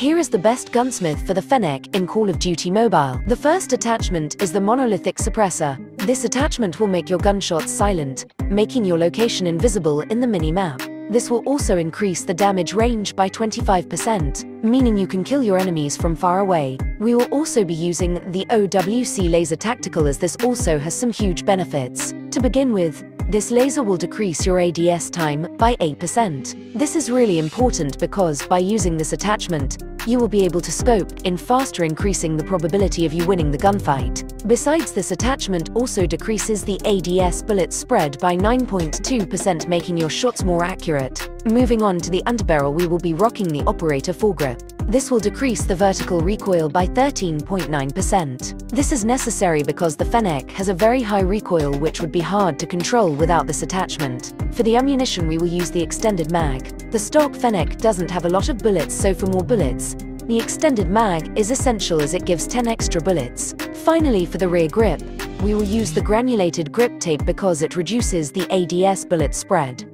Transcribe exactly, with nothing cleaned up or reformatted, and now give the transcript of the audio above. Here is the best gunsmith for the Fennec in Call of Duty Mobile. The first attachment is the Monolithic Suppressor. This attachment will make your gunshots silent, making your location invisible in the mini-map. This will also increase the damage range by twenty-five percent, meaning you can kill your enemies from far away. We will also be using the O W C Laser Tactical, as this also has some huge benefits. To begin with, this laser will decrease your A D S time by eight percent. This is really important because by using this attachment, you will be able to scope in faster, increasing the probability of you winning the gunfight. Besides, this attachment also decreases the A D S bullet spread by nine point two percent, making your shots more accurate. Moving on to the underbarrel, we will be rocking the operator foregrip. This will decrease the vertical recoil by thirteen point nine percent. This is necessary because the Fennec has a very high recoil, which would be hard to control without this attachment. For the ammunition, we will use the extended mag. The stock Fennec doesn't have a lot of bullets, so for more bullets, the extended mag is essential as it gives ten extra bullets. Finally, for the rear grip, we will use the granulated grip tape because it reduces the A D S bullet spread.